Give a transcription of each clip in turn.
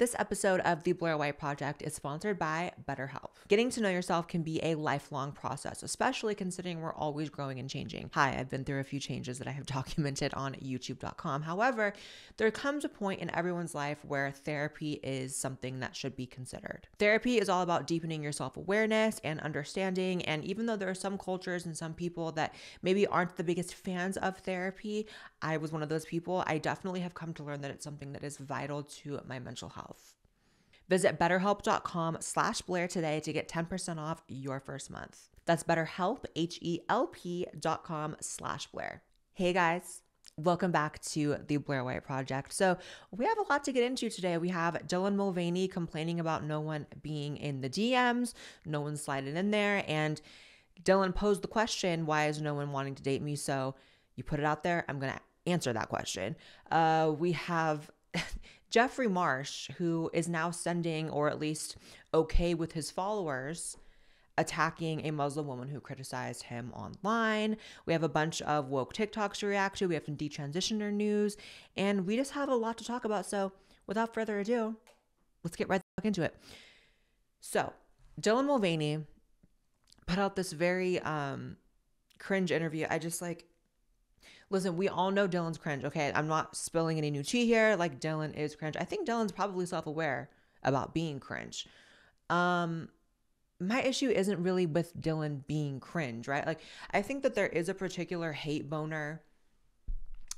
This episode of The Blaire White Project is sponsored by BetterHelp. Getting to know yourself can be a lifelong process, especially considering we're always growing and changing. Hi, I've been through a few changes that I have documented on youtube.com. However, there comes a point in everyone's life where therapy is something that should be considered. Therapy is all about deepening your self-awareness and understanding. And even though there are some cultures and some people that maybe aren't the biggest fans of therapy, I was one of those people. I definitely have come to learn that it's something that is vital to my mental health. Visit betterhelp.com/Blaire today to get 10% off your first month. That's BetterHelp, HELP.com/Blaire. Hey guys, welcome back to The Blaire White Project. So we have a lot to get into today. We have Dylan Mulvaney complaining about no one being in the DMs, no one sliding in there. And Dylan posed the question, why is no one wanting to date me? So you put it out there. I'm going to answer that question. We have Jeffrey Marsh, who is now sending, or at least okay with his followers, attacking a Muslim woman who criticized him online. We have a bunch of woke TikToks to react to. We have some detransitioner news, and we just have a lot to talk about. So without further ado, let's get right the fuck into it. So Dylan Mulvaney put out this very cringe interview. I just like, listen, we all know Dylan's cringe, okay? I'm not spilling any new tea here. Like, Dylan is cringe. I think Dylan's probably self-aware about being cringe. My issue isn't really with Dylan being cringe, right? Like, I think that there is a particular hate boner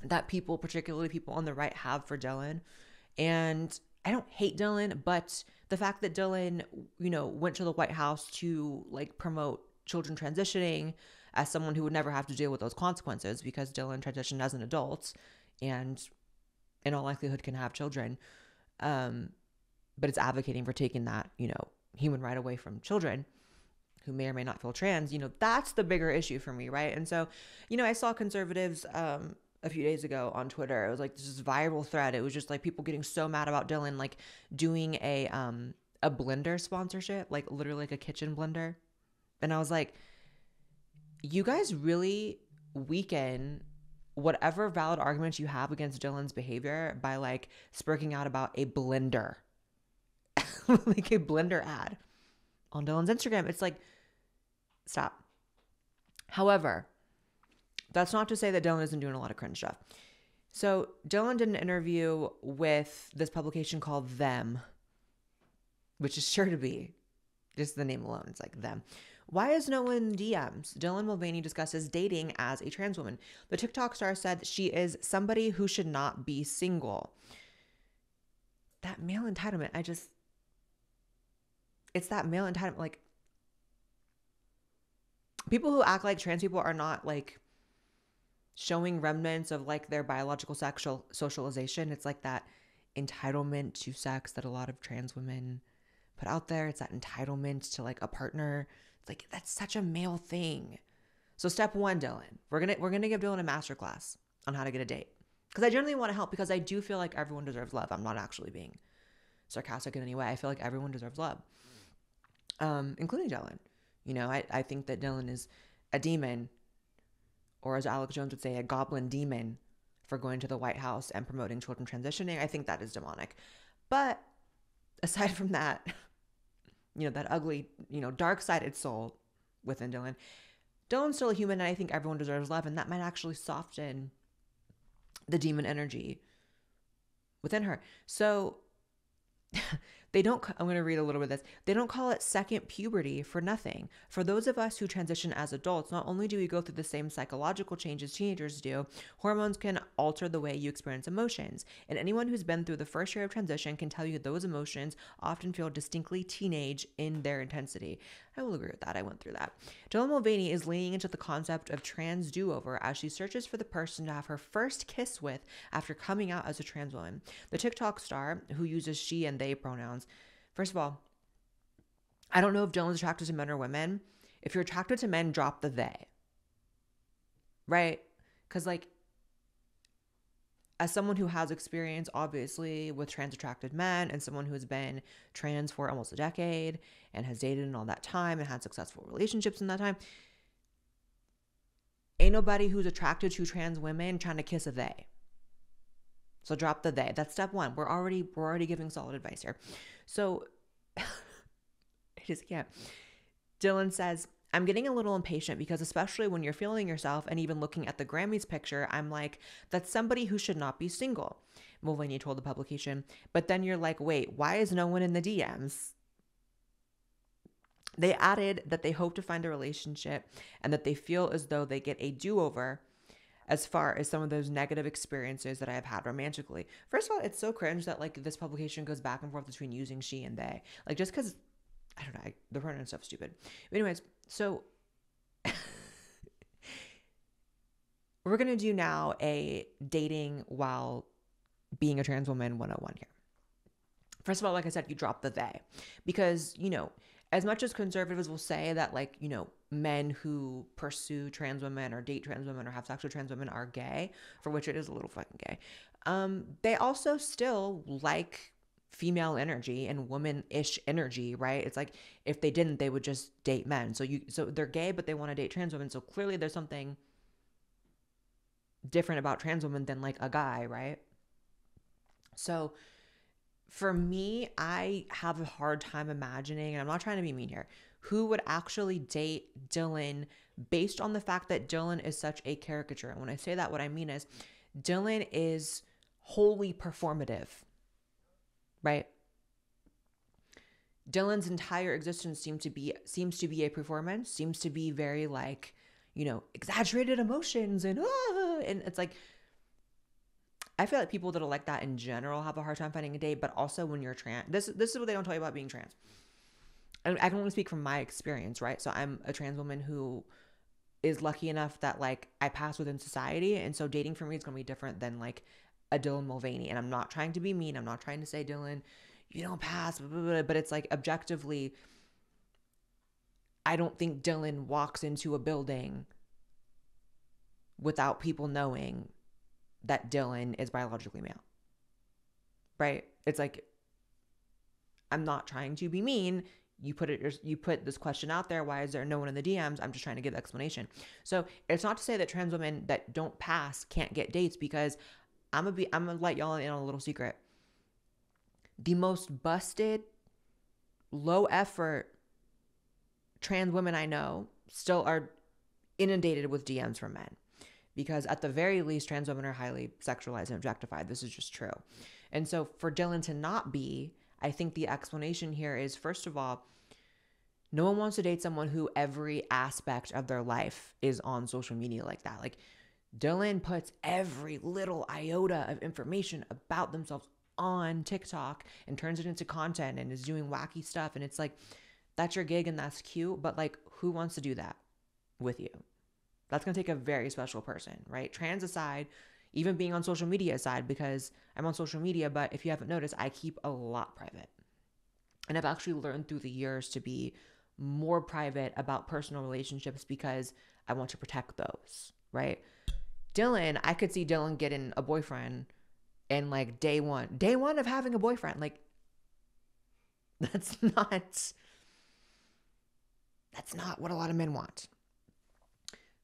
that people, particularly people on the right, have for Dylan. And I don't hate Dylan, but the fact that Dylan, you know, went to the White House to, like, promote children transitioning, as someone who would never have to deal with those consequences, because Dylan transitioned as an adult and in all likelihood can have children. But it's advocating for taking that, you know, human right away from children who may or may not feel trans. You know, that's the bigger issue for me, right? And so, you know, I saw conservatives a few days ago on Twitter. It was like this viral thread. It was just like people getting so mad about Dylan, like doing a blender sponsorship, like literally like a kitchen blender. And I was like, you guys really weaken whatever valid arguments you have against Dylan's behavior by like spurking out about a blender, like a blender ad on Dylan's Instagram. It's like, stop. However, that's not to say that Dylan isn't doing a lot of cringe stuff. So Dylan did an interview with this publication called Them, which is sure to be just the name alone. It's like Them. Why is no one in DMs? Dylan Mulvaney discusses dating as a trans woman. The TikTok star said that she is somebody who should not be single. That male entitlement, it's that male entitlement. Like, people who act like trans people are not like showing remnants of like their biological sexual socialization. It's like that entitlement to sex that a lot of trans women put out there. It's that entitlement to like a partner. It's like, that's such a male thing. So step one, Dylan, we're gonna give Dylan a masterclass on how to get a date, because I generally want to help, because I do feel like everyone deserves love. I'm not actually being sarcastic in any way. I feel like everyone deserves love, including Dylan. You know, I think that Dylan is a demon, or as Alex Jones would say, a goblin demon, for going to the White House and promoting children transitioning. I think that is demonic. But aside from that, you know, that ugly, you know, dark-sided soul within Dylan, Dylan's still a human, and I think everyone deserves love, and that might actually soften the demon energy within her. So I'm going to read a little bit of this. They don't call it second puberty for nothing. For those of us who transition as adults, not only do we go through the same psychological changes teenagers do, hormones can alter the way you experience emotions. And anyone who's been through the first year of transition can tell you those emotions often feel distinctly teenage in their intensity. I will agree with that. I went through that. Dylan Mulvaney is leaning into the concept of trans do-over as she searches for the person to have her first kiss with after coming out as a trans woman. The TikTok star, who uses she and they pronouns. First of all, I don't know if Dylan's attracted to men or women. If you're attracted to men, drop the they, right? Because like, as someone who has experience, obviously, with trans-attracted men, and someone who has been trans for almost a decade and has dated in all that time and had successful relationships in that time, ain't nobody who's attracted to trans women trying to kiss a they. So drop the they. That's step one. We're already giving solid advice here. So I just can't. Dylan says, I'm getting a little impatient because especially when you're feeling yourself and even looking at the Grammys picture, I'm like, that's somebody who should not be single, Mulvaney told the publication. But then you're like, wait, why is no one in the DMs? They added that they hope to find a relationship and that they feel as though they get a do-over as far as some of those negative experiences that I have had romantically. First of all, it's so cringe that like this publication goes back and forth between using she and they. Like just because, I don't know, the pronoun stuff's stupid. But anyways, so we're going to do now a dating while being a trans woman 101 here. First of all, like I said, you drop the they because, you know, as much as conservatives will say that, like, you know, men who pursue trans women or date trans women or have sex with trans women are gay, for which it is a little fucking gay, they also still like female energy and woman-ish energy, right? It's like if they didn't, they would just date men. So they're gay, but they want to date trans women. So clearly there's something different about trans women than like a guy, right? So for me, I have a hard time imagining, and I'm not trying to be mean here, who would actually date Dylan based on the fact that Dylan is such a caricature. And when I say that, what I mean is Dylan is wholly performative, right? Dylan's entire existence seems to be a performance, seems to be very like, you know, exaggerated emotions and ah, and it's like, I feel like people that are like that in general have a hard time finding a date, but also when you're trans, this is what they don't tell you about being trans. And I can only speak from my experience, right? So I'm a trans woman who is lucky enough that like I pass within society. And so dating for me is going to be different than like a Dylan Mulvaney. And I'm not trying to be mean. I'm not trying to say, Dylan, you don't pass, blah, blah, blah. But it's like objectively, I don't think Dylan walks into a building without people knowing that Dylan is biologically male, right? It's like, I'm not trying to be mean. You put this question out there. Why is there no one in the DMs? I'm just trying to give the explanation. So it's not to say that trans women that don't pass can't get dates, because I'm gonna let y'all in on a little secret. The most busted, low effort trans women I know still are inundated with DMs from men. Because at the very least, trans women are highly sexualized and objectified. This is just true. And so for Dylan to not be, I think the explanation here is, first of all, no one wants to date someone who every aspect of their life is on social media like that. Like Dylan puts every little iota of information about themselves on TikTok and turns it into content and is doing wacky stuff. And it's like, that's your gig and that's cute. But like, who wants to do that with you? That's going to take a very special person, right? Trans aside, even being on social media aside, because I'm on social media, but if you haven't noticed, I keep a lot private. And I've actually learned through the years to be more private about personal relationships because I want to protect those, right? Dylan, I could see Dylan getting a boyfriend in like day one of having a boyfriend. Like that's not what a lot of men want.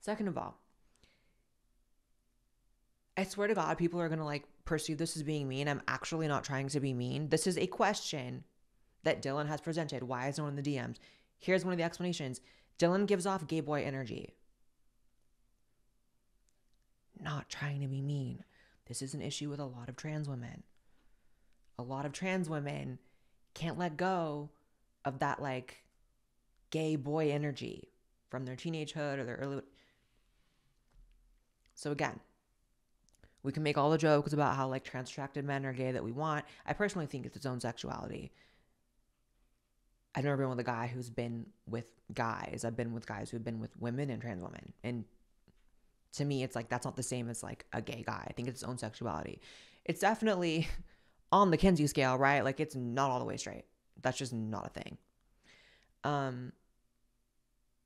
Second of all, I swear to God, people are going to like perceive this as being mean. I'm actually not trying to be mean. This is a question that Dylan has presented. Why is no one in the DMs? Here's one of the explanations. Dylan gives off gay boy energy. Not trying to be mean. This is an issue with a lot of trans women. A lot of trans women can't let go of that like gay boy energy from their teenagehood or their early. So again, we can make all the jokes about how like trans-attracted men are gay that we want. I personally think it's its own sexuality. I've never been with a guy who's been with guys. I've been with guys who've been with women and trans women. And to me, it's like, that's not the same as like a gay guy. I think it's its own sexuality. It's definitely on the Kinsey scale, right? Like it's not all the way straight. That's just not a thing.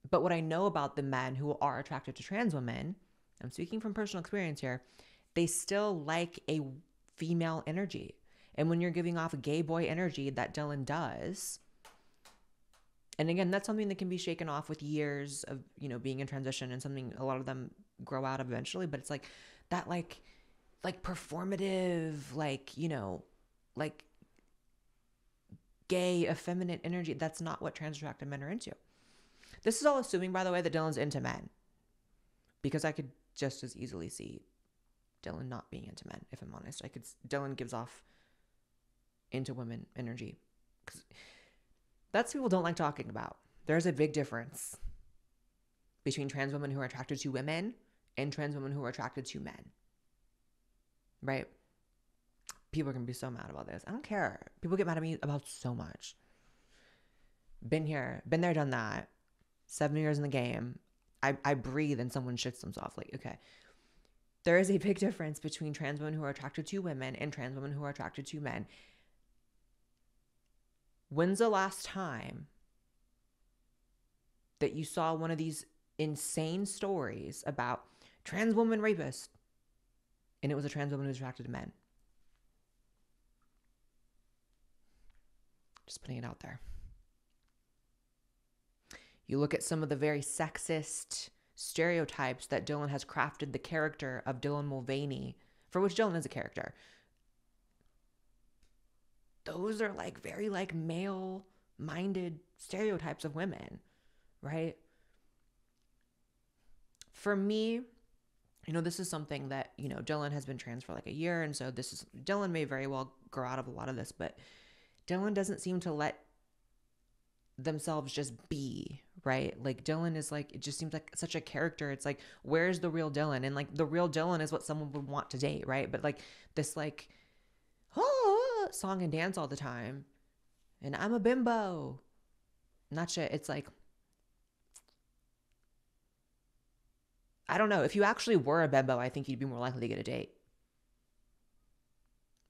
But what I know about the men who are attracted to trans women, I'm speaking from personal experience here, they still like a female energy. And when you're giving off a gay boy energy that Dylan does, and again, that's something that can be shaken off with years of, you know, being in transition and something a lot of them grow out of eventually, but it's like that like like performative, like, you know, like gay, effeminate energy. That's not what trans attractive men are into. This is all assuming, by the way, that Dylan's into men, because I could just as easily see Dylan not being into men, if I'm honest. Dylan gives off into women energy. That's what people don't like talking about. There's a big difference between trans women who are attracted to women and trans women who are attracted to men. Right? People are going to be so mad about this. I don't care. People get mad at me about so much. Been here, been there, done that. 7 years in the game. I breathe and someone shits themselves. Like, okay. There is a big difference between trans women who are attracted to women and trans women who are attracted to men. When's the last time that you saw one of these insane stories about trans woman rapist, and it was a trans woman who's attracted to men? Just putting it out there. You look at some of the very sexist stereotypes that Dylan has crafted the character of Dylan Mulvaney, for which Dylan is a character. Those are like very like male-minded stereotypes of women, right? For me, you know, this is something that, you know, Dylan has been trans for like a year. And so this is, Dylan may very well grow out of a lot of this, but Dylan doesn't seem to let themselves just be, right? Like Dylan is like, it just seems like such a character. It's like, where's the real Dylan? And like the real Dylan is what someone would want to date, right? But like this like, oh, song and dance all the time. And I'm a bimbo. Not shit. It's like, I don't know. If you actually were a bimbo, I think you'd be more likely to get a date.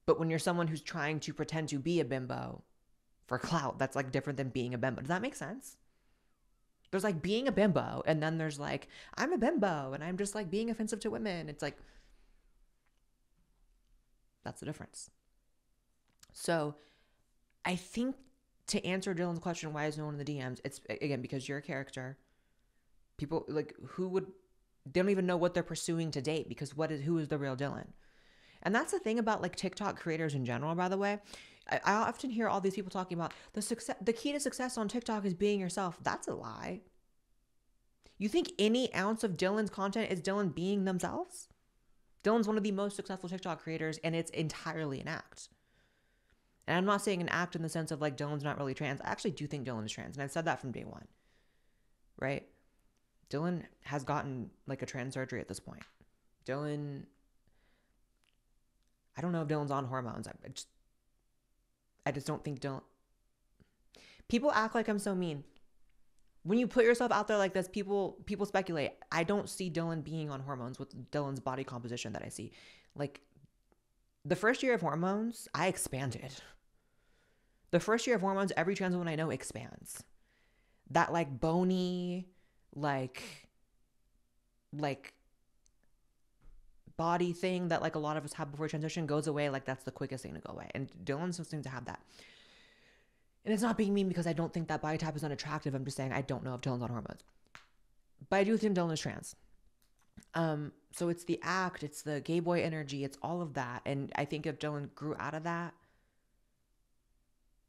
But when you're someone who's trying to pretend to be a bimbo for clout, that's like different than being a bimbo. Does that make sense? There's like being a bimbo, and then there's like, I'm a bimbo and I'm just like being offensive to women. It's like, that's the difference. So I think to answer Dylan's question, why is no one in the DMs? It's again, because you're a character. People like who would, they don't even know what they're pursuing to date, because who is the real Dylan? And that's the thing about like TikTok creators in general, by the way. I often hear all these people talking about the key to success on TikTok is being yourself. That's a lie. You think any ounce of Dylan's content is Dylan being themselves? Dylan's one of the most successful TikTok creators, and it's entirely an act. And I'm not saying an act in the sense of like Dylan's not really trans. I actually do think Dylan is trans, and I've said that from day one, right? Dylan has gotten like a trans surgery at this point. Dylan, I don't know if Dylan's on hormones. I just don't think Dylan. People act like I'm so mean. When you put yourself out there like this, people speculate. I don't see Dylan being on hormones with Dylan's body composition that I see. Like the first year of hormones, I expanded. The first year of hormones, every trans woman I know expands. That like bony, like body thing that like a lot of us have before transition goes away. Like that's the quickest thing to go away, and Dylan seems to have that. And it's not being mean, because I don't think that body type is unattractive. I'm just saying I don't know if Dylan's on hormones, but I do think Dylan is trans. So it's the act, it's the gay boy energy, it's all of that. And I think if Dylan grew out of that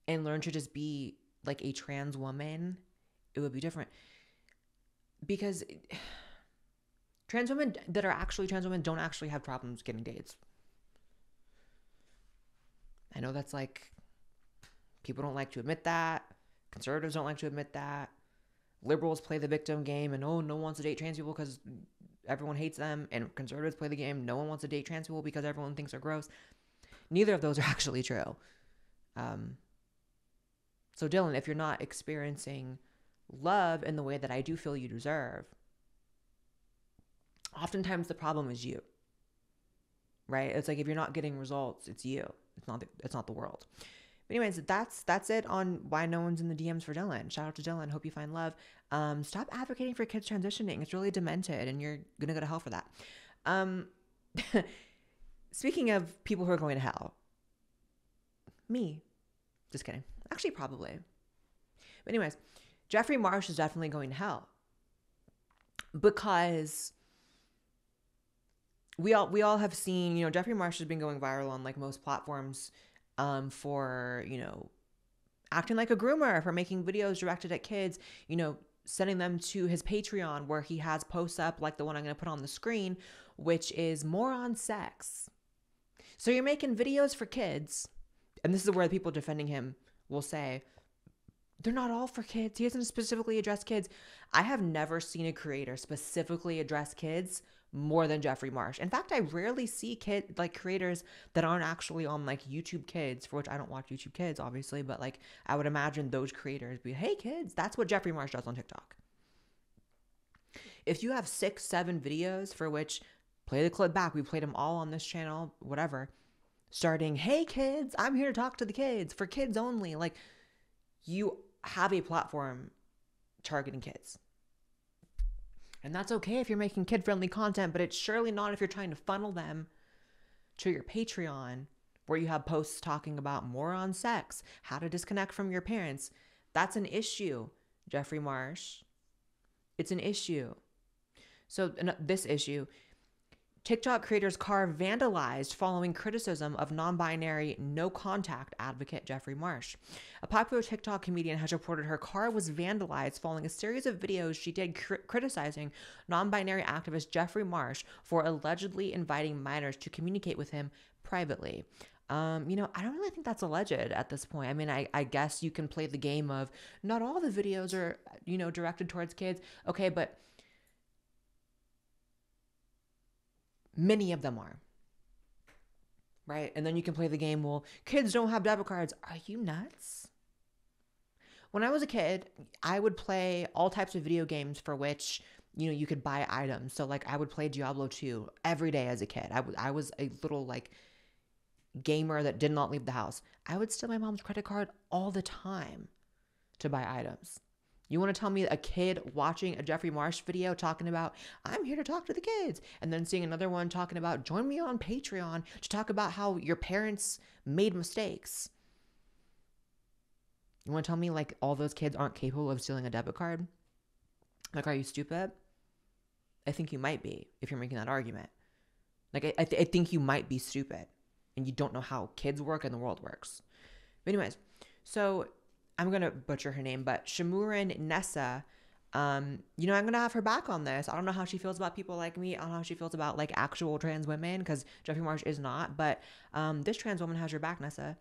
and learned to just be like a trans woman, it would be different. Because trans women that are actually trans women don't actually have problems getting dates. I know that's like, people don't like to admit that. Conservatives don't like to admit that. Liberals play the victim game and, oh, no one wants to date trans people because everyone hates them. And conservatives play the game, no one wants to date trans people because everyone thinks they're gross. Neither of those are actually true. So Dylan, if you're not experiencing love in the way that I do feel you deserve, oftentimes the problem is you, right? It's like, if you're not getting results, it's you. It's not the world. But anyways, that's it on why no one's in the DMs for Dylan. Shout out to Dylan. Hope you find love. Stop advocating for kids transitioning. It's really demented, and you're going to go to hell for that. Speaking of people who are going to hell, me. Just kidding. Actually, probably. But anyways, Jeffrey Marsh is definitely going to hell, because we all have seen, you know, Jeffrey Marsh has been going viral on like most platforms for, you know, acting like a groomer, for making videos directed at kids, you know, sending them to his Patreon where he has posts up like the one I'm going to put on the screen, which is more on sex. So you're making videos for kids. And this is where the people defending him will say, they're not all for kids. He doesn't specifically address kids. I have never seen a creator specifically address kids more than Jeffrey Marsh. In fact, I rarely see creators that aren't actually on like YouTube Kids, for which I don't watch YouTube Kids, obviously, but like I would imagine those creators be, hey kids, that's what Jeffrey Marsh does on TikTok. If you have 6-7 videos for which, play the clip back, we played them all on this channel, whatever, starting, hey kids, I'm here to talk to the kids, for kids only, like you have a platform targeting kids. And that's okay if you're making kid-friendly content, but it's surely not if you're trying to funnel them to your Patreon where you have posts talking about more on sex, how to disconnect from your parents. That's an issue, Jeffrey Marsh. It's an issue. So this issue, TikTok creators Car vandalized following criticism of non-binary, no-contact advocate Jeffrey Marsh. A popular TikTok comedian has reported her car was vandalized following a series of videos she did criticizing non-binary activist Jeffrey Marsh for allegedly inviting minors to communicate with him privately. You know, I don't really think that's alleged at this point. I mean, I guess you can play the game of not all the videos are, you know, directed towards kids. Okay, but many of them are, right? And then you can play the game, well, kids don't have debit cards. Are you nuts? When I was a kid, I would play all types of video games for which, you know, you could buy items. So like I would play Diablo 2 every day as a kid. I was a little like gamer that did not leave the house. I would steal my mom's credit card all the time to buy items. You want to tell me a kid watching a Jeffrey Marsh video talking about, I'm here to talk to the kids, and then seeing another one talking about, join me on Patreon to talk about how your parents made mistakes. You want to tell me like all those kids aren't capable of stealing a debit card? Like, are you stupid? I think you might be if you're making that argument. Like, I think you might be stupid and you don't know how kids work and the world works. But anyways, so I'm going to butcher her name, but Shimuran Nessa, you know, I'm going to have her back on this. I don't know how she feels about people like me. I don't know how she feels about like actual trans women, because Jeffrey Marsh is not, but this trans woman has your back, Nessa,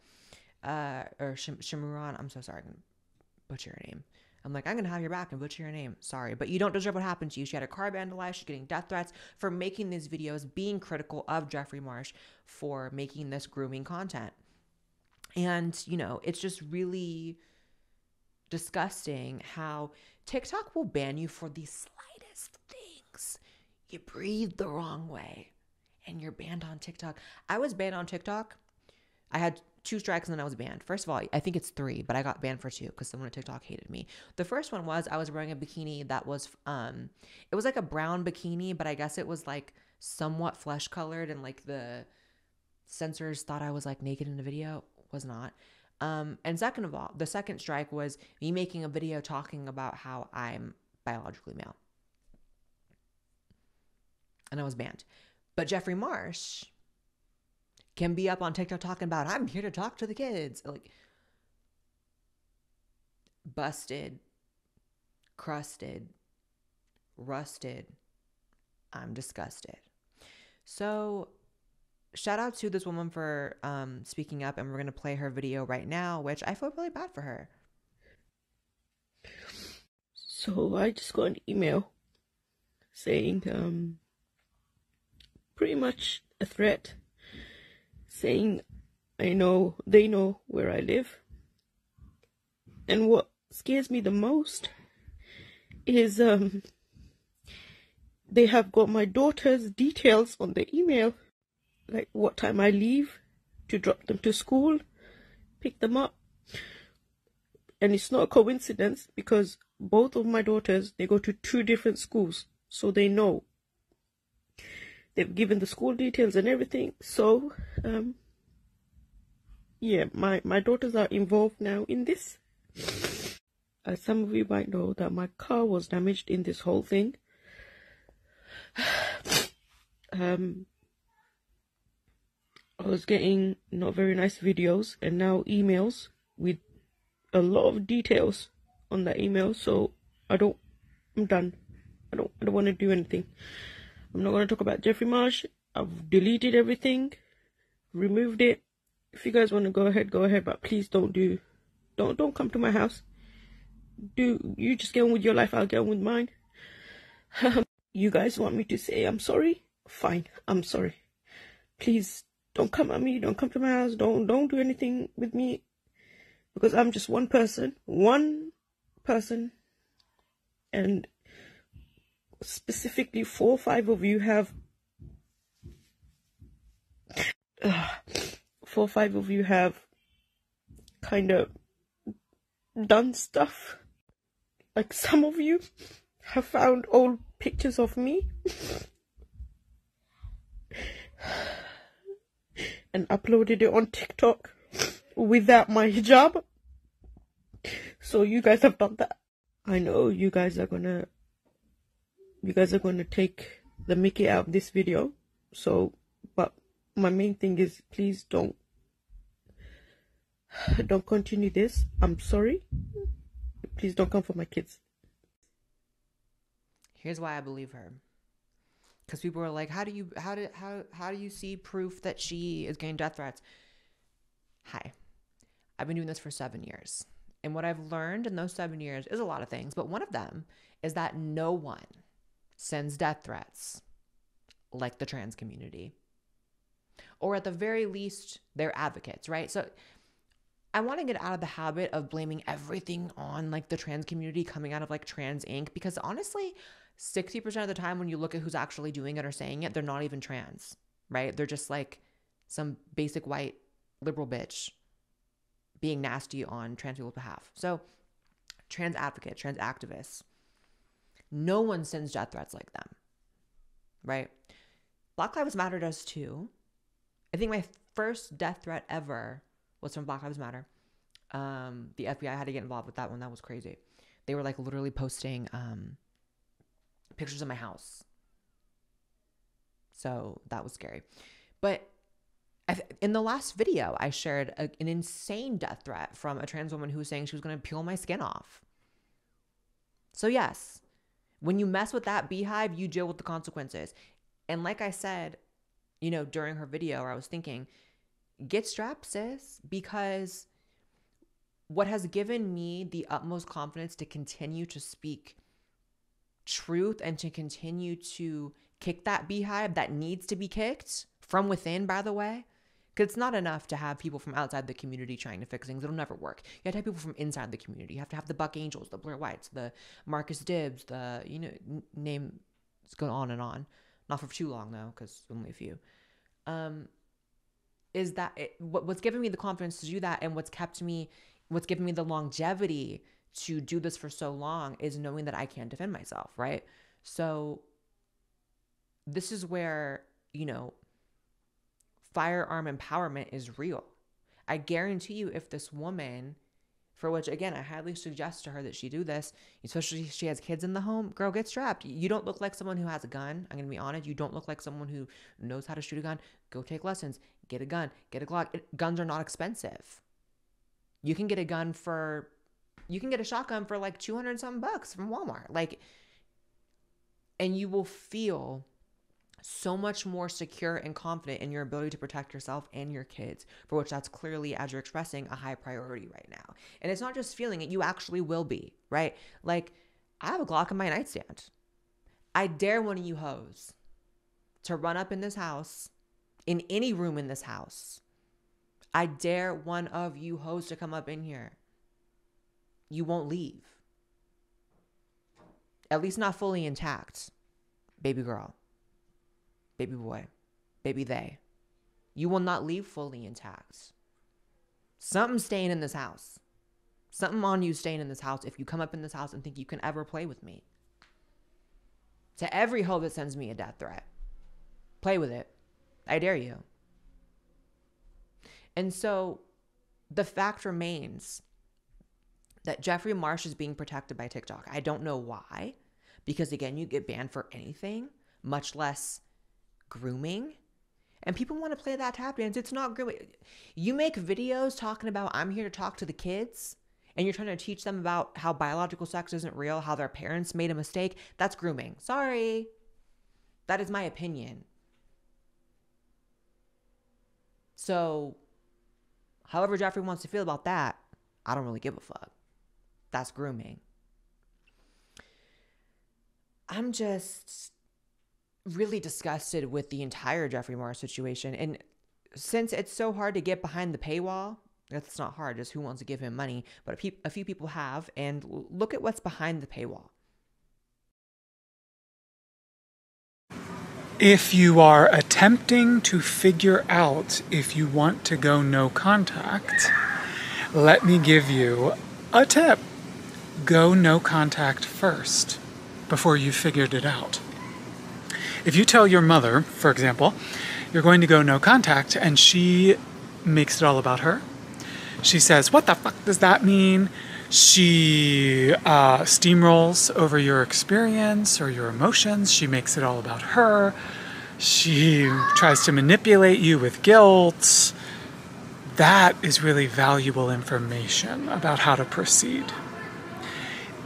or Shimuran. I'm so sorry. I'm going to butcher her name. I'm like, I'm going to have your back and butcher your name. Sorry, but you don't deserve what happened to you. She had a car vandalized. She's getting death threats for making these videos, being critical of Jeffrey Marsh for making this grooming content. And, you know, it's just really disgusting how TikTok will ban you for the slightest things. You breathe the wrong way and you're banned on TikTok. I was banned on TikTok. I had 2 strikes and then I was banned. First of all, I think it's 3, but I got banned for 2 because someone at TikTok hated me. The first one was I was wearing a bikini that was, it was like a brown bikini, but I guess it was like somewhat flesh colored and like the censors thought I was like naked in the video. Was not. And second of all, the second strike was me making a video talking about how I'm biologically male. And I was banned. But Jeffrey Marsh can be up on TikTok talking about, I'm here to talk to the kids. Like, busted, crusted, rusted. I'm disgusted. So shout out to this woman for speaking up, and we're going to play her video right now, which I feel really bad for her. So I just got an email saying pretty much a threat saying they know where I live. And what scares me the most is they have got my daughter's details on the email. Like what time I leave to drop them to school, pick them up. And it's not a coincidence because both of my daughters, they go to 2 different schools. So they know. They've given the school details and everything. So, yeah, my daughters are involved now in this. As some of you might know that my car was damaged in this whole thing. I was getting not very nice videos and now emails with a lot of details on that email. So I'm done. I don't want to do anything. I'm not going to talk about Jeffrey Marsh. I've deleted everything, removed it. If you guys want to go ahead, but please don't come to my house. Do you just get on with your life, I'll get on with mine. You guys want me to say I'm sorry? Fine, I'm sorry. Please don't come at me, don't come to my house, don't do anything with me, because I'm just one person, and specifically 4 or 5 of you have 4 or 5 of you have kind of done stuff. Like, some of you have found old pictures of me and uploaded it on TikTok without my hijab. So you guys have done that. I know you guys are gonna take the mickey out of this video, so, but my main thing is, please don't continue this. I'm sorry. Please don't come for my kids. Here's why I believe her. Because people are like, how do you see proof that she is getting death threats? Hi. I've been doing this for 7 years. And what I've learned in those 7 years is a lot of things. But one of them is that no one sends death threats like the trans community. Or at the very least, they're advocates, right? So I want to get out of the habit of blaming everything on like the trans community coming out of like Trans Inc. Because honestly, 60% of the time when you look at who's actually doing it or saying it, they're not even trans, right? They're just like some basic white liberal bitch being nasty on trans people's behalf. So trans advocates, trans activists, no one sends death threats like them, right? Black Lives Matter does too. I think my first death threat ever was from Black Lives Matter. The FBI had to get involved with that one. That was crazy. They were like literally posting pictures of my house. So that was scary. But in the last video, I shared an insane death threat from a trans woman who was saying she was going to peel my skin off. So yes, when you mess with that beehive, you deal with the consequences. And like I said, you know, during her video, I was thinking, get strapped, sis, because what has given me the utmost confidence to continue to speak truth and to continue to kick that beehive that needs to be kicked from within, by the way, because it's not enough to have people from outside the community trying to fix things. It'll never work. You have to have people from inside the community. You have to have the Buck Angels, the Blaire Whites, the Marcus Dibbs, the, you know, name, it's going on and on. Not for too long though, because only a few. Is that what's given me the confidence to do that, and what's given me the longevity to do this for so long is knowing that I can defend myself, right? So this is where, you know, firearm empowerment is real. I guarantee you, if this woman, for which again I highly suggest to her that she do this, especially if she has kids in the home, girl, get strapped. You don't look like someone who has a gun. I'm gonna be honest, you don't look like someone who knows how to shoot a gun. Go take lessons. Get a gun. Get a Glock. Guns are not expensive. You can get a gun for, you can get a shotgun for like $200-something from Walmart. Like, and you will feel so much more secure and confident in your ability to protect yourself and your kids, for which that's clearly, as you're expressing, a high priority right now. And it's not just feeling it, you actually will be, right? Like, I have a Glock in my nightstand. I dare one of you hoes to run up in this house, in any room in this house. I dare one of you hoes to come up in here. You won't leave. At least not fully intact, baby girl. Baby boy, baby they. You will not leave fully intact. Something's staying in this house. Something on you staying in this house if you come up in this house and think you can ever play with me. To every hoe that sends me a death threat, play with it. I dare you. And so the fact remains that Jeffrey Marsh is being protected by TikTok. I don't know why, because again, you get banned for anything, much less grooming. And people want to play that tap dance. It's not great. You make videos talking about, I'm here to talk to the kids, and you're trying to teach them about how biological sex isn't real, how their parents made a mistake. That's grooming. Sorry. That is my opinion. So however Jeffrey wants to feel about that, I don't really give a fuck. That's grooming. I'm just really disgusted with the entire Jeffrey Marsh situation. And since it's so hard to get behind the paywall, that's not hard, just who wants to give him money, but a few people have, and look at what's behind the paywall. If you are attempting to figure out if you want to go no contact, let me give you a tip. Go no contact first before you figured it out. If you tell your mother, for example, you're going to go no contact, and she makes it all about her. She says, what the fuck does that mean? She steamrolls over your experience or your emotions. She makes it all about her. She tries to manipulate you with guilt. That is really valuable information about how to proceed.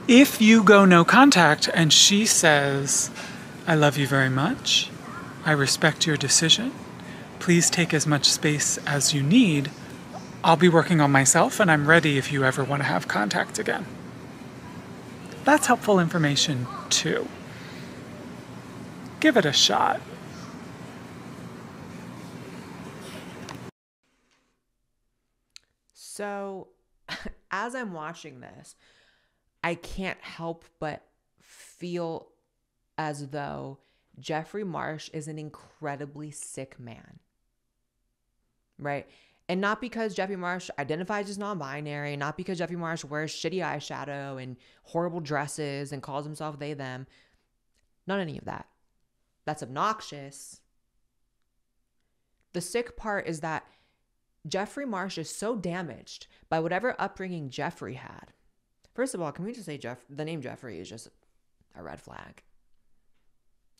If you go no contact and she says, I love you very much. I respect your decision. Please take as much space as you need. I'll be working on myself, and I'm ready if you ever want to have contact again. That's helpful information too. Give it a shot. So, as I'm watching this, I can't help but feel as though Jeffrey Marsh is an incredibly sick man, right? And not because Jeffrey Marsh identifies as non-binary, not because Jeffrey Marsh wears shitty eyeshadow and horrible dresses and calls himself they, them. Not any of that. That's obnoxious. The sick part is that Jeffrey Marsh is so damaged by whatever upbringing Jeffrey had. First of all, can we just say the name Jeffrey is just a red flag?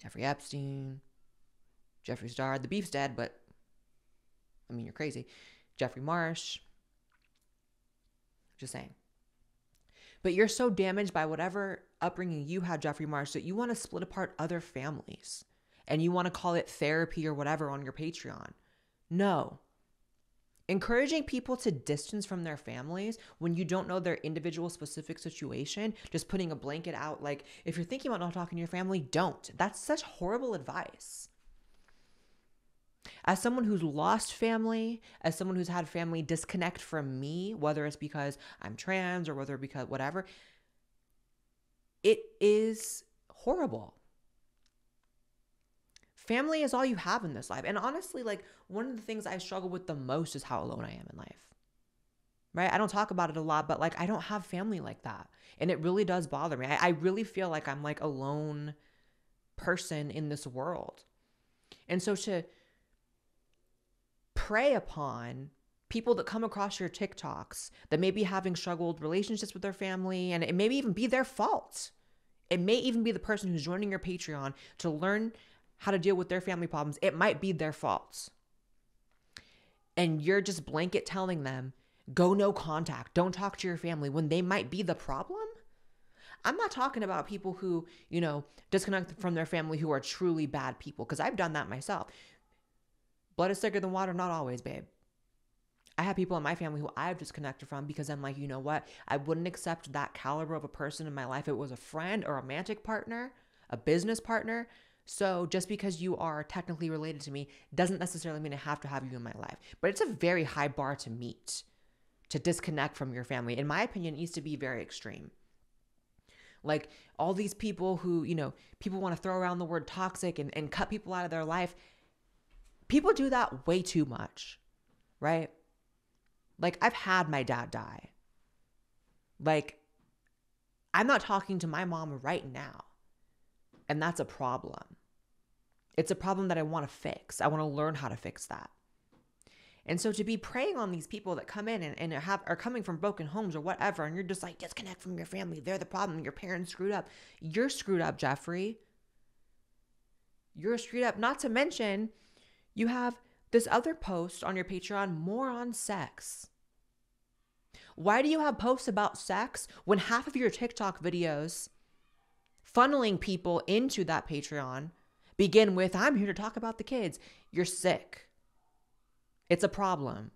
Jeffrey Epstein, Jeffree Star, the beef's dead, but I mean, you're crazy. Jeffrey Marsh, just saying. But you're so damaged by whatever upbringing you had, Jeffrey Marsh, that you want to split apart other families and you want to call it therapy or whatever on your Patreon. No. Encouraging people to distance from their families when you don't know their individual specific situation, just putting a blanket out, like, if you're thinking about not talking to your family, don't. That's such horrible advice. As someone who's lost family, as someone who's had family disconnect from me, whether it's because I'm trans or whether because whatever, it is horrible. Family is all you have in this life. And honestly, like, one of the things I struggle with the most is how alone I am in life, right? I don't talk about it a lot, but like, I don't have family like that. And it really does bother me. I really feel like I'm like a lone person in this world. And so to prey upon people that come across your TikToks that may be having struggled relationships with their family, and it may even be their fault. It may even be the person who's joining your Patreon to learn how to deal with their family problems. It might be their fault. And you're just blanket telling them, go no contact, don't talk to your family, when they might be the problem? I'm not talking about people who, you know, disconnect from their family who are truly bad people, because I've done that myself. Blood is thicker than water, not always, babe. I have people in my family who I've disconnected from because I'm like, you know what? I wouldn't accept that caliber of a person in my life. It was a friend, a romantic partner, a business partner. So just because you are technically related to me doesn't necessarily mean I have to have you in my life. But it's a very high bar to meet, to disconnect from your family. In my opinion, it needs to be very extreme. Like all these people who, you know, people want to throw around the word toxic and cut people out of their life. People do that way too much, right? Like, I've had my dad die. Like, I'm not talking to my mom right now. And that's a problem. It's a problem that I want to fix. I want to learn how to fix that. And so to be preying on these people that come in and are coming from broken homes or whatever, and you're just like, disconnect from your family. They're the problem. Your parents screwed up. You're screwed up, Jeffrey. You're screwed up. Not to mention, you have this other post on your Patreon, more on sex. Why do you have posts about sex when half of your TikTok videos funneling people into that Patreon begin with, I'm here to talk about the kids? You're sick. It's a problem.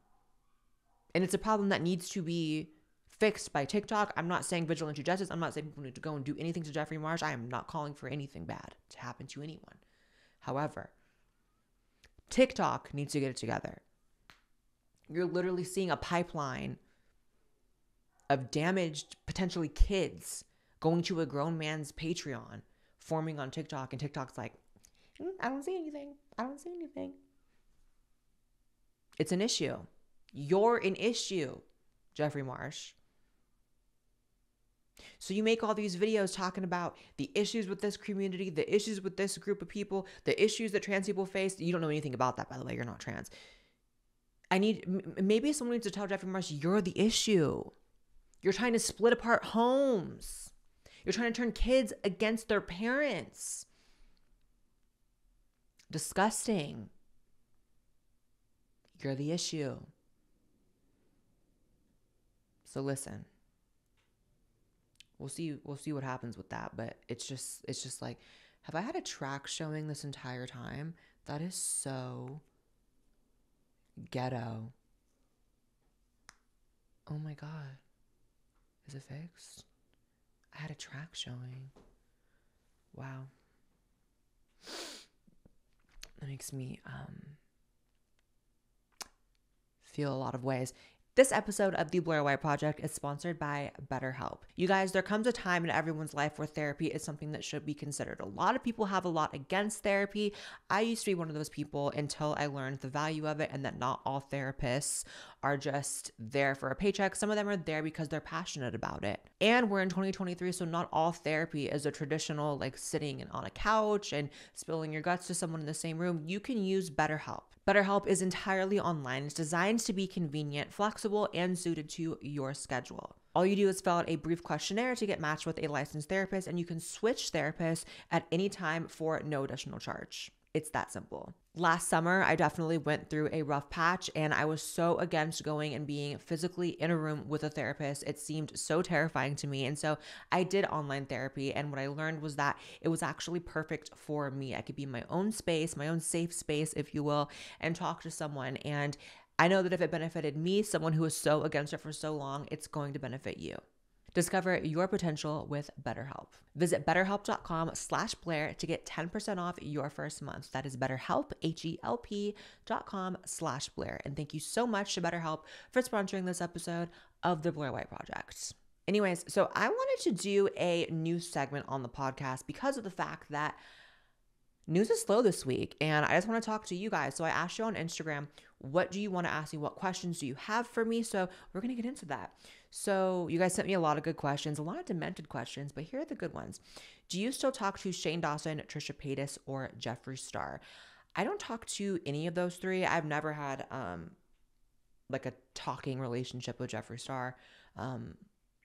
And it's a problem that needs to be fixed by TikTok. I'm not saying vigilante justice. I'm not saying people need to go and do anything to Jeffrey Marsh. I am not calling for anything bad to happen to anyone. However, TikTok needs to get it together. You're literally seeing a pipeline of damaged, potentially kids going to a grown man's Patreon, forming on TikTok, and TikTok's like, I don't see anything. I don't see anything. It's an issue. You're an issue, Jeffrey Marsh. So you make all these videos talking about the issues with this community, the issues with this group of people, the issues that trans people face. You don't know anything about that, by the way. You're not trans. Maybe someone needs to tell Jeffrey Marsh, you're the issue. You're trying to split apart homes. You're trying to turn kids against their parents. Disgusting. You're the issue. So listen. We'll see what happens with that, but it's just like, have I had a track showing this entire time? That is so ghetto. Oh my God. Is it fixed? I had a track showing. Wow. That makes me feel a lot of ways. This episode of The Blaire White Project is sponsored by BetterHelp. You guys, there comes a time in everyone's life where therapy is something that should be considered. A lot of people have a lot against therapy. I used to be one of those people until I learned the value of it and that not all therapists are just there for a paycheck. Some of them are there because they're passionate about it. And we're in 2023, so not all therapy is a traditional, like, sitting on a couch and spilling your guts to someone in the same room. You can use BetterHelp. BetterHelp is entirely online. It's designed to be convenient, flexible, and suited to your schedule. All you do is fill out a brief questionnaire to get matched with a licensed therapist, and you can switch therapists at any time for no additional charge. It's that simple. Last summer, I definitely went through a rough patch, and I was so against going and being physically in a room with a therapist. It seemed so terrifying to me. And so I did online therapy. And what I learned was that it was actually perfect for me. I could be in my own space, my own safe space, if you will, and talk to someone. And I know that if it benefited me, someone who was so against it for so long, it's going to benefit you. Discover your potential with BetterHelp. Visit BetterHelp.com/Blaire to get 10% off your first month. That is BetterHelp, HELP.com/Blaire. And thank you so much to BetterHelp for sponsoring this episode of The Blaire White Project. Anyways, so I wanted to do a new segment on the podcast because of the fact that news is slow this week, and I just want to talk to you guys. So I asked you on Instagram, what do you want to ask me? What questions do you have for me? So we're going to get into that. So you guys sent me a lot of good questions, a lot of demented questions, but here are the good ones. Do you still talk to Shane Dawson, Trisha Paytas, or Jeffree Star? I don't talk to any of those three. I've never had like a talking relationship with Jeffree Star,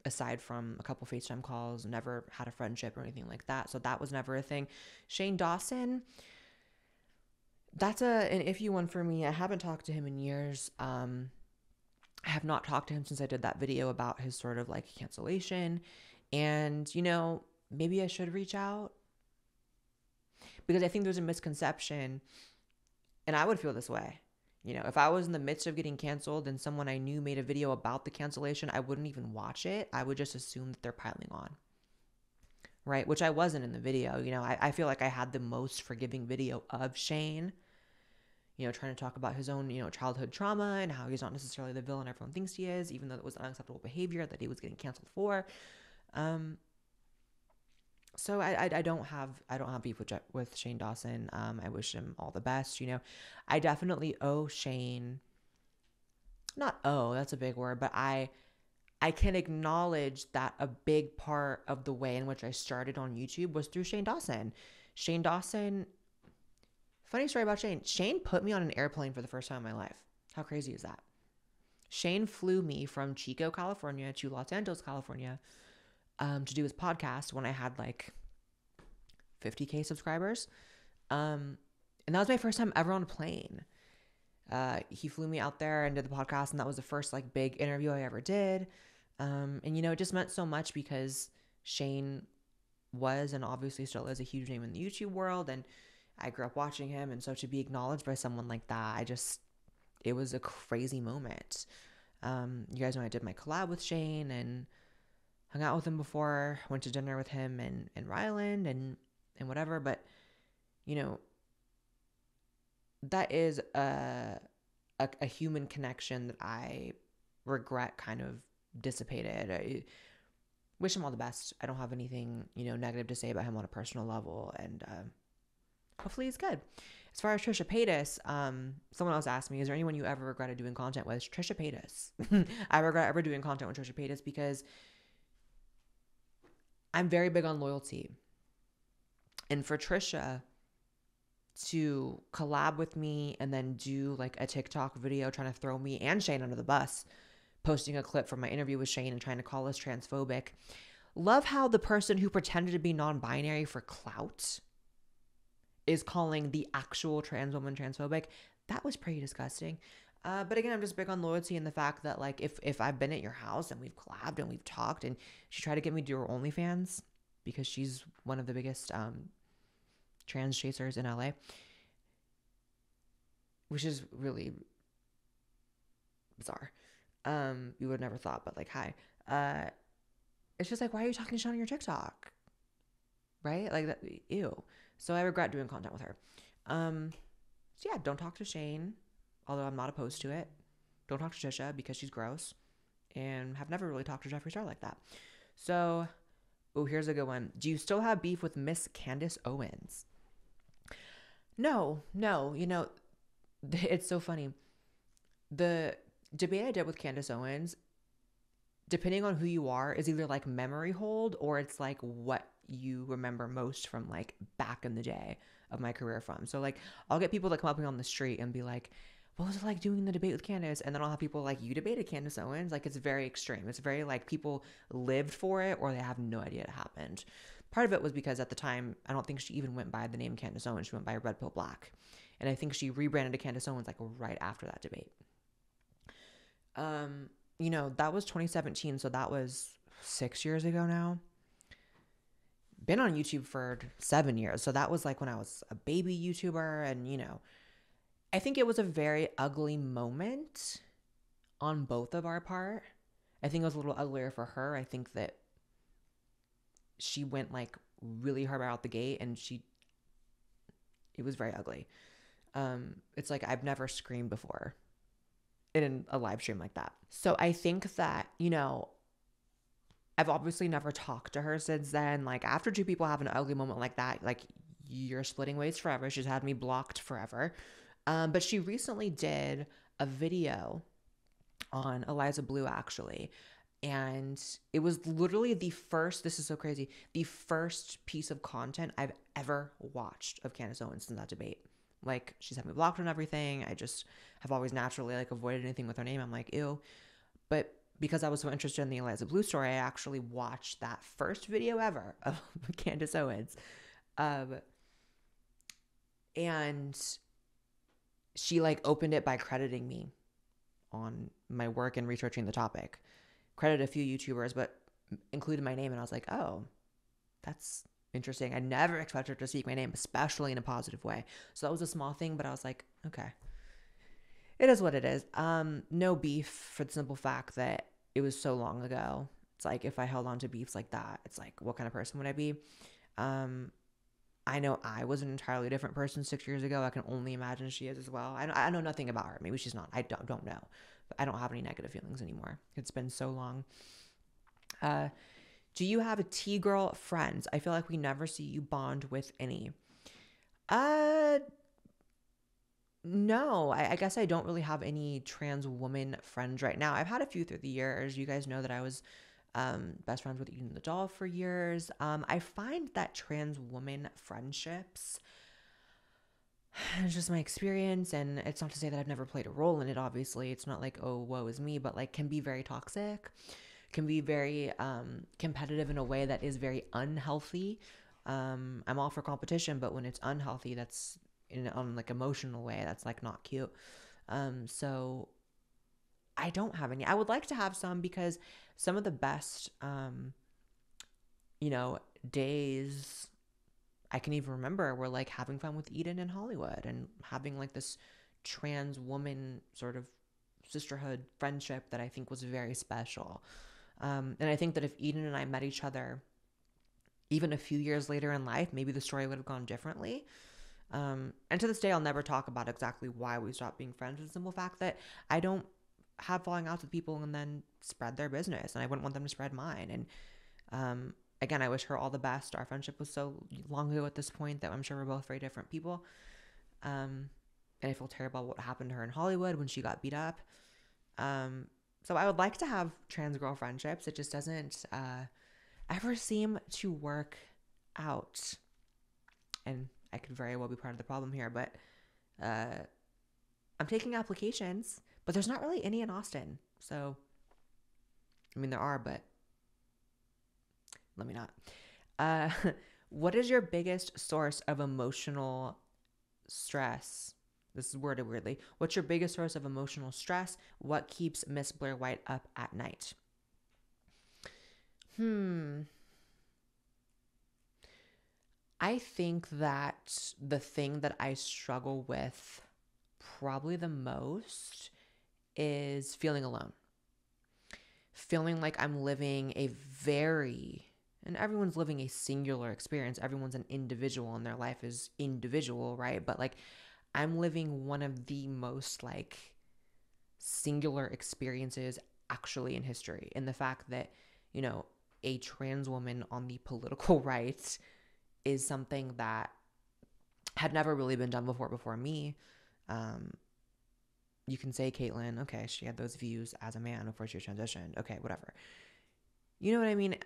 aside from a couple FaceTime calls. Never had a friendship or anything like that. So that was never a thing. Shane Dawson, that's an iffy one for me. I haven't talked to him in years. I have not talked to him since I did that video about his sort of like cancellation. And, you know, maybe I should reach out, because I think there's a misconception, and I would feel this way. You know, if I was in the midst of getting canceled and someone I knew made a video about the cancellation, I wouldn't even watch it. I would just assume that they're piling on, right? Which I wasn't in the video. You know, I feel like I had the most forgiving video of Shane, you know, trying to talk about his own, you know, childhood trauma and how he's not necessarily the villain everyone thinks he is, even though it was unacceptable behavior that he was getting canceled for. So I don't have beef with Shane Dawson. I wish him all the best. You know, I definitely owe Shane. Not owe, that's a big word, but I can acknowledge that a big part of the way in which I started on YouTube was through Shane Dawson. Shane Dawson. Funny story about Shane. Shane put me on an airplane for the first time in my life. How crazy is that? Shane flew me from Chico, California to Los Angeles, California, to do his podcast when I had like 50K subscribers. And that was my first time ever on a plane. He flew me out there and did the podcast, and that was the first like big interview I ever did. And, you know, it just meant so much because Shane was and obviously still is a huge name in the YouTube world, and I grew up watching him, and so to be acknowledged by someone like that, it was a crazy moment. You guys know I did my collab with Shane and hung out with him before, went to dinner with him and Ryland and whatever, but you know, that is a human connection that I regret kind of dissipated. I wish him all the best. I don't have anything, you know, negative to say about him on a personal level, and hopefully he's good. As far as Trisha Paytas, someone else asked me, is there anyone you ever regretted doing content with? Trisha Paytas. I regret ever doing content with Trisha Paytas because I'm very big on loyalty. And for Trisha to collab with me and then do like a TikTok video trying to throw me and Shane under the bus, posting a clip from my interview with Shane and trying to call us transphobic. Love how the person who pretended to be non-binary for clout is calling the actual trans woman transphobic. That was pretty disgusting. But again, I'm just big on loyalty and the fact that like if I've been at your house and we've collabed and we've talked, and she tried to get me to do her OnlyFans because she's one of the biggest trans chasers in LA, which is really bizarre. You would have never thought, but like, hi, it's just like, why are you talking shit on your TikTok? Right? Like that, ew. So I regret doing content with her. So yeah, don't talk to Shane, although I'm not opposed to it. Don't talk to Trisha because she's gross, and have never really talked to Jeffree Star like that. So, oh, here's a good one. Do you still have beef with Miss Candace Owens? No, you know, it's so funny. The debate I did with Candace Owens, depending on who you are, is either like memory hold, or it's like what you remember most from like back in the day of my career from. So like I'll get people that come up to me on the street and be like, what was it like doing the debate with Candace? And then I'll have people like, you debated Candace Owens? Like it's very extreme. It's very like people lived for it or they have no idea it happened. Part of it was because at the time, I don't think she even went by the name Candace Owens. She went by Red Pill Black. And I think she rebranded to Candace Owens like right after that debate. You know, that was 2017, so that was 6 years ago now. Been on YouTube for 7 years, so that was like when I was a baby YouTuber, and you know, I think it was a very ugly moment on both of our part. I think it was a little uglier for her. I think that she went like really hard out the gate, and it was very ugly. It's like I've never screamed before in a live stream like that. So I think that, you know, I've obviously never talked to her since then. Like after two people have an ugly moment like that, like you're splitting ways forever. She's had me blocked forever. But she recently did a video on Eliza Blue actually. And it was literally this is so crazy, the first piece of content I've ever watched of Candace Owens in that debate. Like she's had me blocked on everything. I just have always naturally like avoided anything with her name. I'm like, ew. But because I was so interested in the Eliza Blue story, I actually watched that first video ever of Candace Owens. And she like opened it by crediting me on my work and researching the topic. Credited a few YouTubers, but included my name. And I was like, oh, that's interesting. I never expected her to speak my name, especially in a positive way. So that was a small thing, but I was like, okay. It is what it is. No beef for the simple fact that it was so long ago. It's like if I held on to beefs like that, it's like what kind of person would I be? I know I was an entirely different person 6 years ago. I can only imagine she is as well. I know nothing about her. Maybe she's not. I don't know. But I don't have any negative feelings anymore. It's been so long. Do you have a T-girl friends? I feel like we never see you bond with any. No, I guess I don't really have any trans woman friends right now. I've had a few through the years. You guys know that I was best friends with Eden the Doll for years. I find that trans woman friendships, it's just my experience, and it's not to say that I've never played a role in it, obviously. It's not like, oh, woe is me, but like can be very toxic, can be very competitive in a way that is very unhealthy. I'm all for competition, but when it's unhealthy, that's in an like emotional way, that's like not cute. So I don't have any. I would like to have some, because some of the best, you know, days I can even remember were like having fun with Eden in Hollywood and having like this trans woman sort of sisterhood friendship that I think was very special. And I think that if Eden and I met each other even a few years later in life, maybe the story would have gone differently. And to this day, I'll never talk about exactly why we stopped being friends, with the simple fact that I don't have falling outs with people and then spread their business, and I wouldn't want them to spread mine. And again, I wish her all the best. Our friendship was so long ago at this point that I'm sure we're both very different people. And I feel terrible about what happened to her in Hollywood when she got beat up. So I would like to have trans girl friendships. It just doesn't ever seem to work out. And I could very well be part of the problem here, but I'm taking applications, but there's not really any in Austin. So, I mean, there are, but let me not. What is your biggest source of emotional stress? This is worded weirdly. What's your biggest source of emotional stress? What keeps Miss Blaire White up at night? I think that the thing that I struggle with probably the most is feeling alone. Feeling like I'm living a very, and everyone's living a singular experience. Everyone's an individual and their life is individual, right? But like, I'm living one of the most like singular experiences actually in history, in the fact that, you know, a trans woman on the political right is something that had never really been done before me. You can say Caitlyn, okay, she had those views as a man before she transitioned. Okay, whatever. You know what I mean?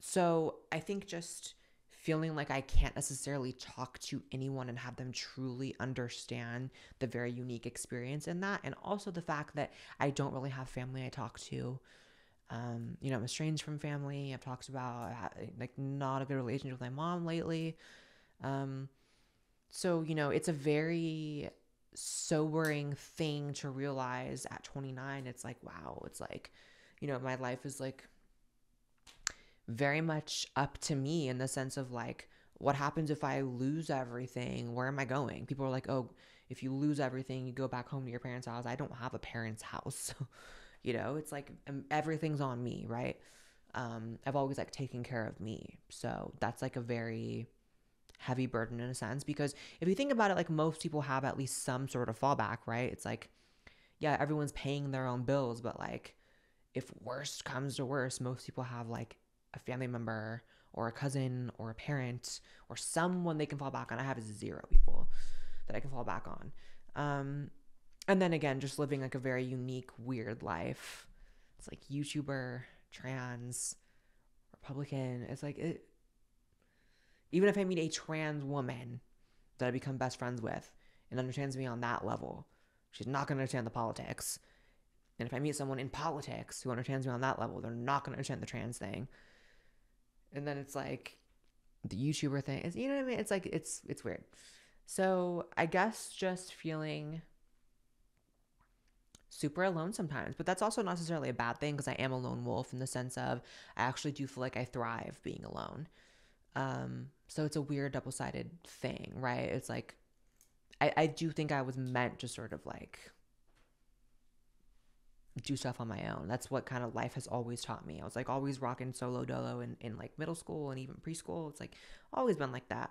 So I think just feeling like I can't necessarily talk to anyone and have them truly understand the very unique experience in that. And also the fact that I don't really have family I talk to. You know, I'm estranged from family. I've talked about like not a good relationship with my mom lately. So, you know, it's a very sobering thing to realize at 29. It's like, wow, it's like, you know, my life is like very much up to me in the sense of like, what happens if I lose everything? Where am I going? People are like, oh, if you lose everything, you go back home to your parents' house. I don't have a parents' house. You know, it's like everything's on me, right? I've always like taken care of me. So that's like a very heavy burden in a sense, because if you think about it, like most people have at least some sort of fallback, right? It's like, yeah, everyone's paying their own bills, but like if worst comes to worst, most people have like a family member or a cousin or a parent or someone they can fall back on. I have 0 people that I can fall back on. And then again, just living like a very unique, weird life. It's like YouTuber, trans, Republican. It's like, it, even if I meet a trans woman that I become best friends with and understands me on that level, she's not going to understand the politics. And if I meet someone in politics who understands me on that level, they're not going to understand the trans thing. And then it's like the YouTuber thing. It's, you know what I mean? It's like, it's weird. So I guess just feeling super alone sometimes, but that's also not necessarily a bad thing, because I am a lone wolf in the sense of I actually do feel like I thrive being alone. So it's a weird double-sided thing, right? It's like, I do think I was meant to sort of like do stuff on my own. That's what kind of life has always taught me. I was like always rocking solo dolo in like middle school and even preschool. It's like always been like that.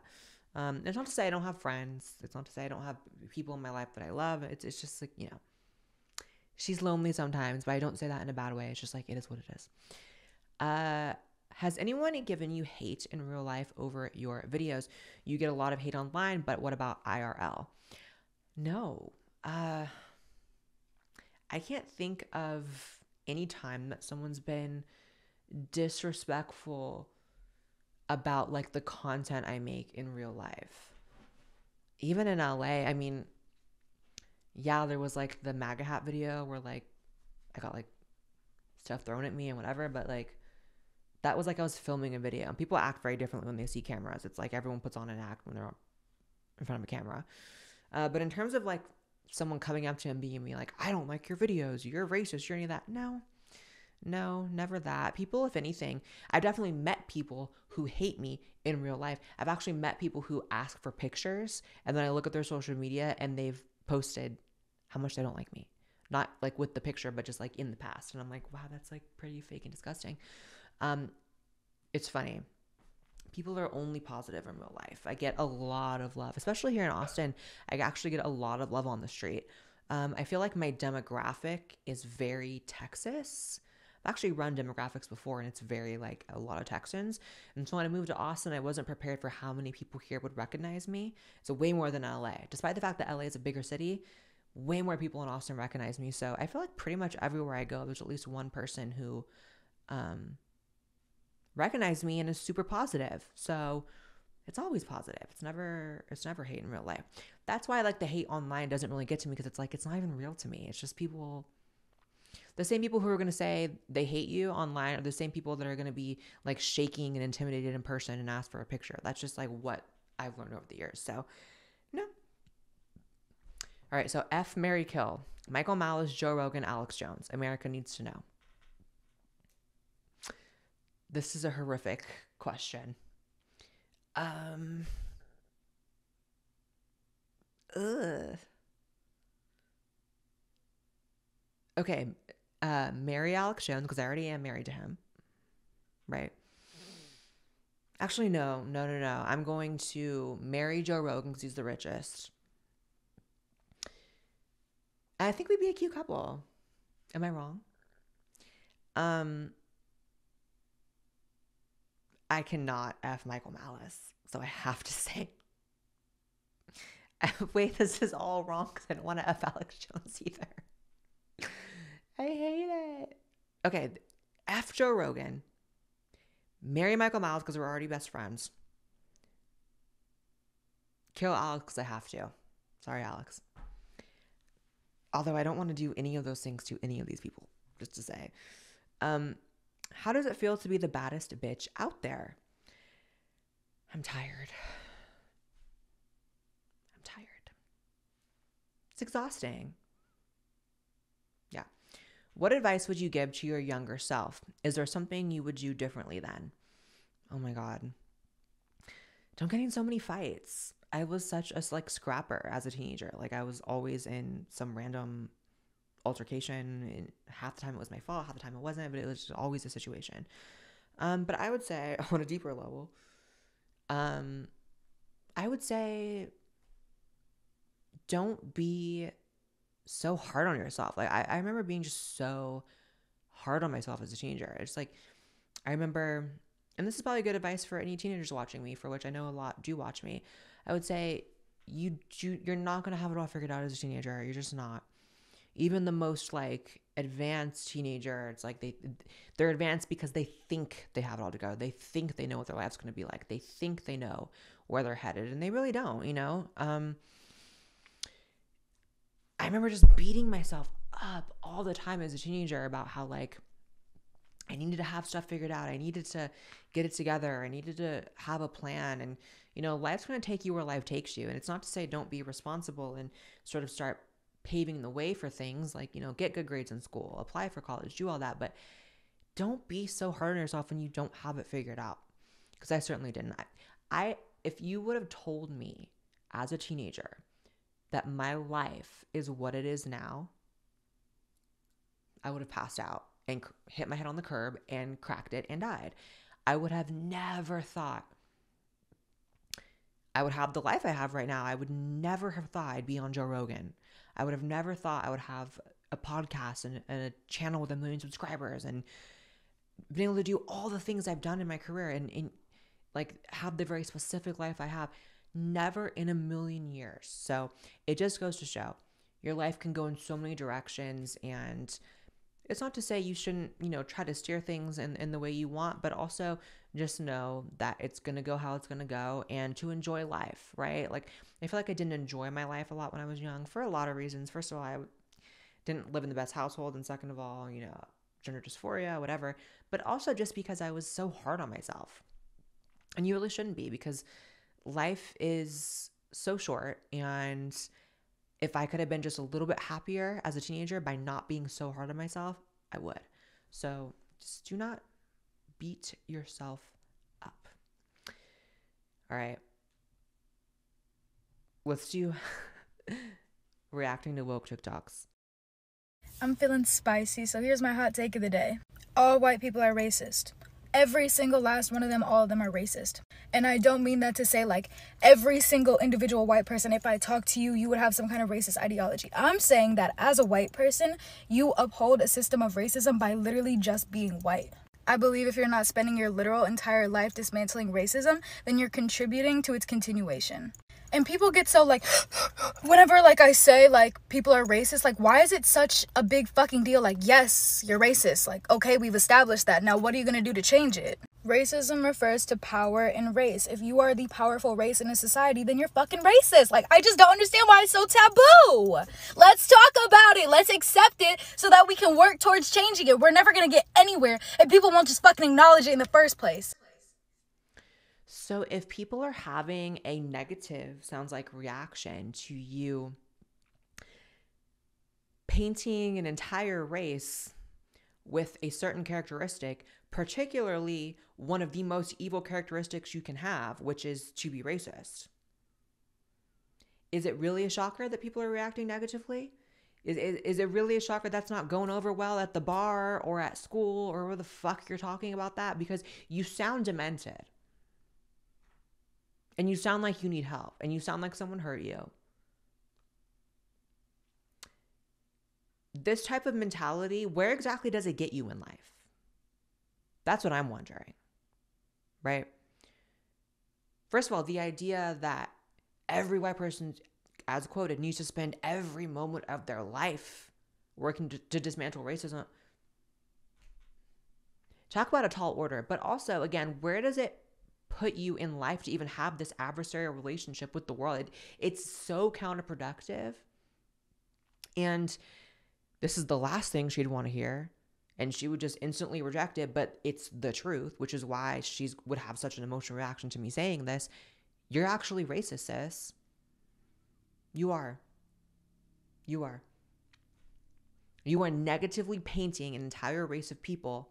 It's not to say I don't have friends. It's not to say I don't have people in my life that I love. It's just like, you know, she's lonely sometimes, but I don't say that in a bad way. It's just like, it is what it is. Has anyone given you hate in real life over your videos? You get a lot of hate online, but what about IRL? No. I can't think of any time that someone's been disrespectful about like the content I make in real life. Even in LA, I mean, yeah, there was like the MAGA hat video where like I got like stuff thrown at me and whatever, but like that was like I was filming a video, and people act very differently when they see cameras. It's like everyone puts on an act when they're in front of a camera. But in terms of like someone coming up to him being me like, I don't like your videos, you're racist, you're any of that. No, never that. People, if anything, I've definitely met people who hate me in real life. I've actually met people who ask for pictures, and then I look at their social media and they've posted how much they don't like me. Not like with the picture, but just like in the past. And I'm like, wow, that's like pretty fake and disgusting. It's funny. People are only positive in real life. I get a lot of love, especially here in Austin. I actually get a lot of love on the street. I feel like my demographic is very Texas. I've actually run demographics before, and it's very like a lot of Texans. And so when I moved to Austin, I wasn't prepared for how many people here would recognize me. So way more than LA. Despite the fact that LA is a bigger city, way more people in Austin recognize me. So I feel like pretty much everywhere I go, there's at least one person who recognized me and is super positive. So it's always positive. It's never hate in real life. That's why like the hate online doesn't really get to me, because it's like it's not even real to me. It's just people. The same people who are going to say they hate you online are the same people that are going to be like shaking and intimidated in person and ask for a picture. That's just like what I've learned over the years. So no. All right. So F, marry, kill. Michael Malice, Joe Rogan, Alex Jones. America needs to know. This is a horrific question. Okay. Marry Alex Jones, because I already am married to him, right? Actually, no. I'm going to marry Joe Rogan because he's the richest. I think we'd be a cute couple. Am I wrong? I cannot F Michael Malice, so I have to say. Wait, this is all wrong because I don't want to F Alex Jones either. I hate it. Okay, F Joe Rogan, marry Michael Malice because we're already best friends, kill Alex because I have to. Sorry, Alex. Although I don't want to do any of those things to any of these people, just to say. How does it feel to be the baddest bitch out there? I'm tired. I'm tired. It's exhausting. What advice would you give to your younger self? Is there something you would do differently then? Oh my God. Don't get in so many fights. I was such a like scrapper as a teenager. Like I was always in some random altercation, and half the time it was my fault, half the time it wasn't, but it was just always a situation. But I would say on a deeper level, I would say don't be so hard on yourself. Like I remember being just so hard on myself as a teenager. It's like, I remember, and this is probably good advice for any teenagers watching me, for which I know a lot do watch me. I would say you're not going to have it all figured out as a teenager. You're just not. Even the most like advanced teenager, it's like they're advanced because they think they have it all together. They think they know what their life's going to be like. They think they know where they're headed, and they really don't, you know? I remember just beating myself up all the time as a teenager about how like I needed to have stuff figured out. I needed to get it together. I needed to have a plan. And, you know, life's going to take you where life takes you. And it's not to say don't be responsible and sort of start paving the way for things like, you know, get good grades in school, apply for college, do all that. But don't be so hard on yourself when you don't have it figured out, because I certainly didn't. If you would have told me as a teenager that my life is what it is now, I would have passed out and hit my head on the curb and cracked it and died. I would have never thought I would have the life I have right now. I would never have thought I'd be on Joe Rogan. I would have never thought I would have a podcast and a channel with 1 million subscribers and been able to do all the things I've done in my career and like have the very specific life I have. Never in a million years. So it just goes to show your life can go in so many directions, and it's not to say you shouldn't, you know, try to steer things in the way you want, but also just know that it's going to go how it's going to go and to enjoy life, right? Like I feel like I didn't enjoy my life a lot when I was young for a lot of reasons. First of all, I didn't live in the best household, and second of all, you know, gender dysphoria, whatever, but also just because I was so hard on myself. And you really shouldn't be, because life is so short, and if I could have been just a little bit happier as a teenager by not being so hard on myself, I would. So just do not beat yourself up. All right. Let's do reacting to woke TikToks. I'm feeling spicy, so here's my hot take of the day. All white people are racist. Every single last one of them, all of them are racist. And I don't mean that to say like every single individual white person, if I talk to you, you would have some kind of racist ideology. I'm saying that as a white person, you uphold a system of racism by literally just being white. I believe if you're not spending your literal entire life dismantling racism, then you're contributing to its continuation. And people get so like, whenever like I say like people are racist, like why is it such a big fucking deal? Like, yes, you're racist. Like, okay, we've established that. Now what are you gonna do to change it? Racism refers to power and race. If you are the powerful race in a society, then you're fucking racist. Like, I just don't understand why it's so taboo. Let's talk about it. Let's accept it so that we can work towards changing it. We're never gonna get anywhere if people won't just fucking acknowledge it in the first place. So if people are having a negative, sounds like, reaction to you painting an entire race with a certain characteristic, particularly one of the most evil characteristics you can have, which is to be racist, is it really a shocker that people are reacting negatively? Is it really a shocker that's not going over well at the bar or at school or where the fuck you're talking about that? Because you sound demented. And you sound like you need help. And you sound like someone hurt you. This type of mentality, where exactly does it get you in life? That's what I'm wondering, right? First of all, the idea that every white person, as quoted, needs to spend every moment of their life working to dismantle racism. Talk about a tall order. But also, again, where does it put you in life to even have this adversarial relationship with the world? It's so counterproductive. And this is the last thing she'd want to hear. And she would just instantly reject it, but it's the truth, which is why she would have such an emotional reaction to me saying this. You're actually racist, sis. You are. You are. You are negatively painting an entire race of people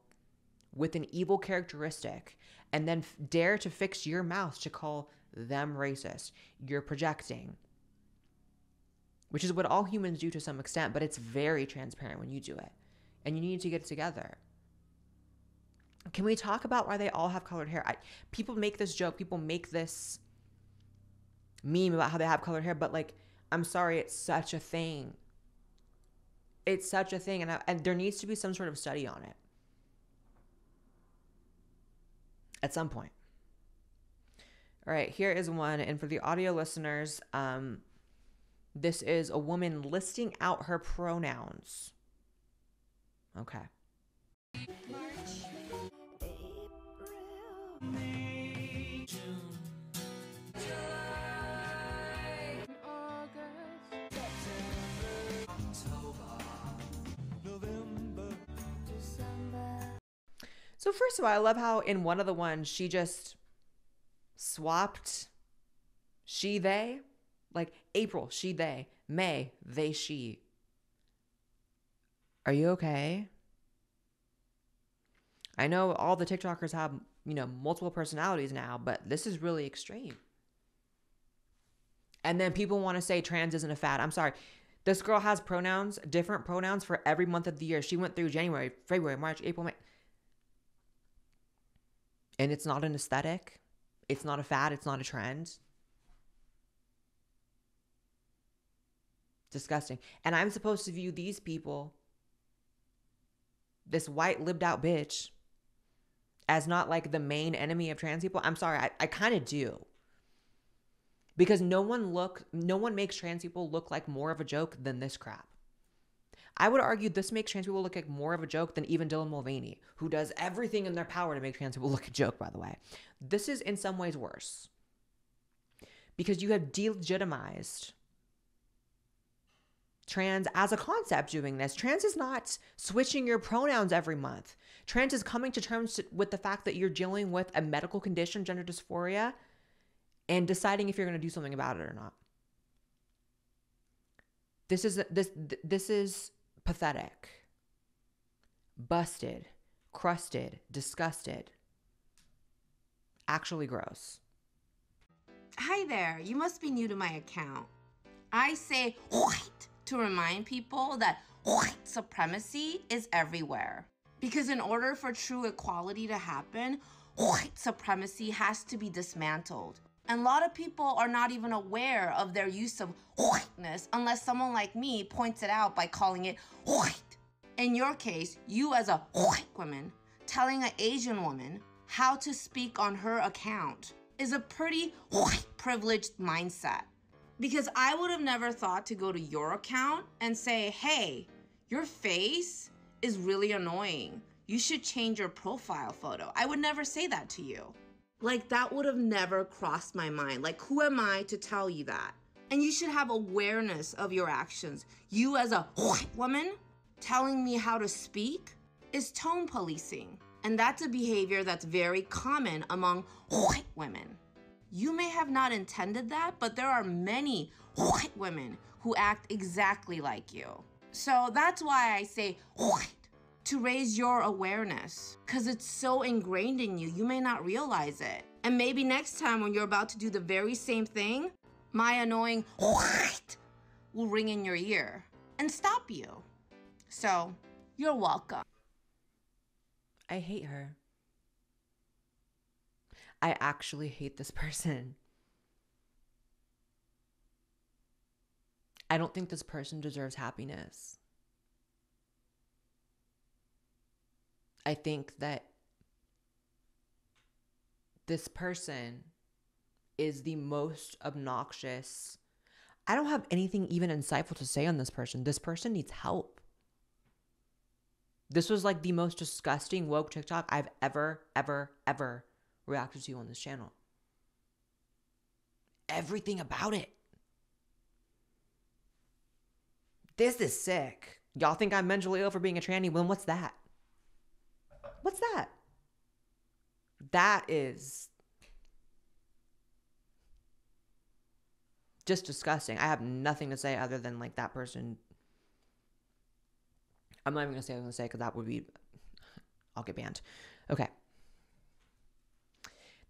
with an evil characteristic, and then dare to fix your mouth to call them racist. You're projecting, which is what all humans do to some extent, but it's very transparent when you do it, and you need to get it together. Can we talk about why they all have colored hair? People make this joke, people make this meme about how they have colored hair, but like, I'm sorry, it's such a thing. It's such a thing, and there needs to be some sort of study on it. At some point. All right, here is one. And for the audio listeners, this is a woman listing out her pronouns. Okay. March, April, May, June, July, August, September, October, November, December. So first of all, I love how in one of the ones she just swapped she, they. Like April, she, they. May, they, she. Are you okay? I know all the TikTokers have, you know, multiple personalities now, but this is really extreme. And then people want to say trans isn't a fad. I'm sorry. This girl has pronouns, different pronouns for every month of the year. She went through January, February, March, April, May. And it's not an aesthetic. It's not a fad. It's not a trend. Disgusting. And I'm supposed to view these people, this white lived out bitch, as not like the main enemy of trans people. I'm sorry. I kind of do. Because no one makes trans people look like more of a joke than this crap. I would argue this makes trans people look like more of a joke than even Dylan Mulvaney, who does everything in their power to make trans people look a joke, by the way. This is in some ways worse because you have delegitimized trans as a concept doing this. Trans is not switching your pronouns every month. Trans is coming to terms with the fact that you're dealing with a medical condition, gender dysphoria, and deciding if you're going to do something about it or not. This is pathetic. Busted, crusted, disgusted. Actually gross. Hi there, you must be new to my account. I say white to remind people that white supremacy is everywhere. Because in order for true equality to happen, white supremacy has to be dismantled. And a lot of people are not even aware of their use of whiteness unless someone like me points it out by calling it white. In your case, you as a white woman telling an Asian woman how to speak on her account is a pretty white privileged mindset. Because I would have never thought to go to your account and say, hey, your face is really annoying. You should change your profile photo. I would never say that to you. Like, that would have never crossed my mind. Like, who am I to tell you that? And you should have awareness of your actions. You as a white woman telling me how to speak is tone policing. And that's a behavior that's very common among white women. You may have not intended that, but there are many white women who act exactly like you. So that's why I say white, to raise your awareness, because it's so ingrained in you, you may not realize it. And maybe next time when you're about to do the very same thing, my annoying white will ring in your ear and stop you. So you're welcome. I hate her. I actually hate this person. I don't think this person deserves happiness. I think that this person is the most obnoxious. I don't have anything even insightful to say on this person. This person needs help. This was like the most disgusting woke TikTok I've ever reacted to on this channel. Everything about it. This is sick. Y'all think I'm mentally ill for being a tranny? Well, what's that? What's that? That is just disgusting. I have nothing to say other than like that person. I'm not even going to say what I'm going to say because that would be, I'll get banned. Okay.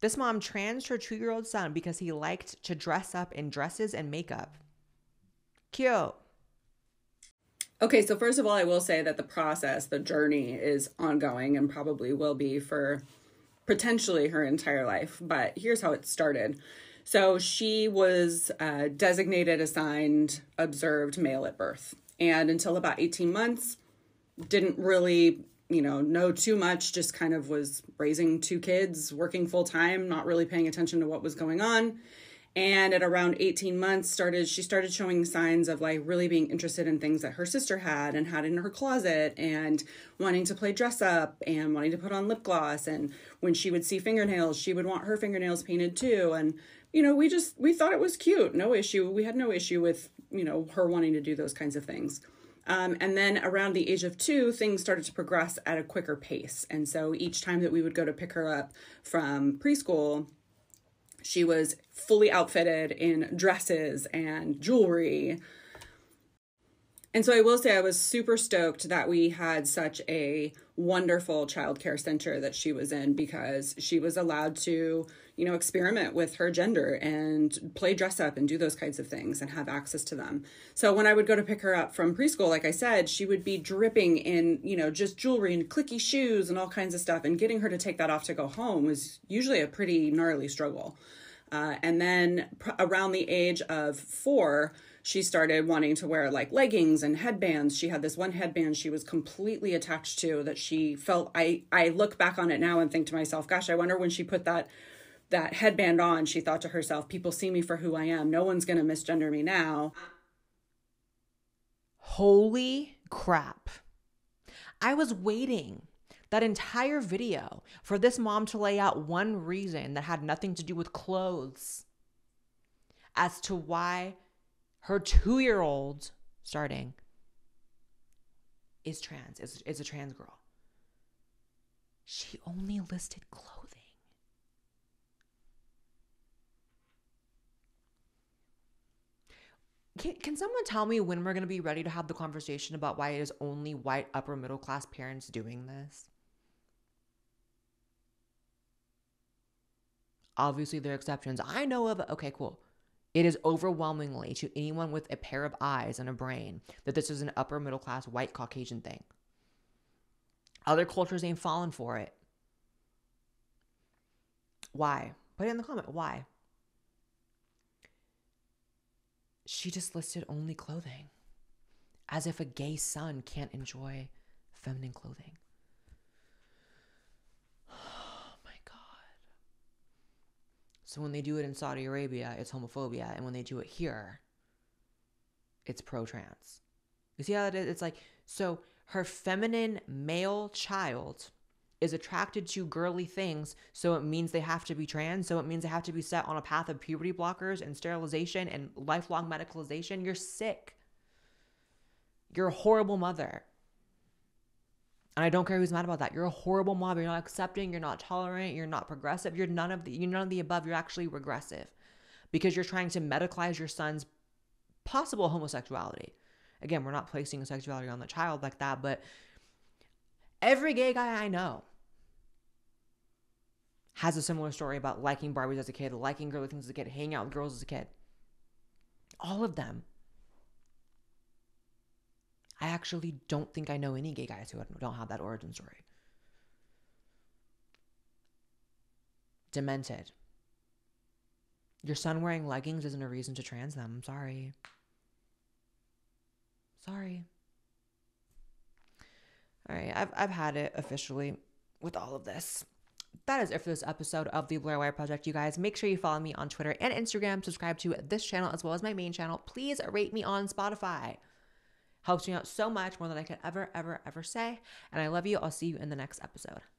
This mom transed her 2-year-old son because he liked to dress up in dresses and makeup. Cute. Okay, so first of all, I will say that the process, the journey is ongoing and probably will be for potentially her entire life. But here's how it started. So she was designated, assigned, observed male at birth. And until about 18 months, didn't really, you know too much, just kind of was raising 2 kids, working full time, not really paying attention to what was going on. And at around 18 months, she started showing signs of like really being interested in things that her sister had and had in her closet and wanting to play dress up and wanting to put on lip gloss. And when she would see fingernails, she would want her fingernails painted too. And, you know, we thought it was cute. No issue. We had no issue with, you know, her wanting to do those kinds of things. And then around the age of 2, things started to progress at a quicker pace. And so each time that we would go to pick her up from preschool, she was fully outfitted in dresses and jewelry. And so I will say I was super stoked that we had such a wonderful childcare center that she was in, because she was allowed to, you know, experiment with her gender and play dress up and do those kinds of things and have access to them. So when I would go to pick her up from preschool, like I said, she would be dripping in, you know, just jewelry and clicky shoes and all kinds of stuff. And getting her to take that off to go home was usually a pretty gnarly struggle. And then around the age of 4, she started wanting to wear like leggings and headbands. She had this one headband she was completely attached to that she felt, I look back on it now and think to myself, gosh, I wonder when she put that headband on, she thought to herself, people see me for who I am. No one's going to misgender me now. Holy crap. I was waiting that entire video for this mom to lay out one reason that had nothing to do with clothes as to why her 2-year-old starting is trans, is a trans girl. She only listed clothing. Can someone tell me when we're going to be ready to have the conversation about why it is only white upper middle class parents doing this? Obviously, there are exceptions. I know of, okay, cool. It is overwhelmingly to anyone with a pair of eyes and a brain that this is an upper middle class white Caucasian thing. Other cultures ain't falling for it. Why? Put it in the comment. Why? She just listed only clothing, as if a gay son can't enjoy feminine clothing. Oh my God. So when they do it in Saudi Arabia, it's homophobia. And when they do it here, it's pro-trans. You see how that is? It's like, so her feminine male child is attracted to girly things, so it means they have to be trans, so it means they have to be set on a path of puberty blockers and sterilization and lifelong medicalization. You're sick. You're a horrible mother. And I don't care who's mad about that. You're a horrible mom. You're not accepting. You're not tolerant. You're not progressive. You're none of the above. You're actually regressive because you're trying to medicalize your son's possible homosexuality. Again, we're not placing sexuality on the child like that, but every gay guy I know has a similar story about liking Barbies as a kid, liking girly things as a kid, hanging out with girls as a kid. All of them. I actually don't think I know any gay guys who don't have that origin story. Demented. Your son wearing leggings isn't a reason to trans them. I'm sorry. Sorry. All right, I've had it officially with all of this. That is it for this episode of The Blaire White Project, you guys. Make sure you follow me on Twitter and Instagram. Subscribe to this channel as well as my main channel. Please rate me on Spotify. Helps me out so much, more than I could ever, ever, ever say. And I love you. I'll see you in the next episode.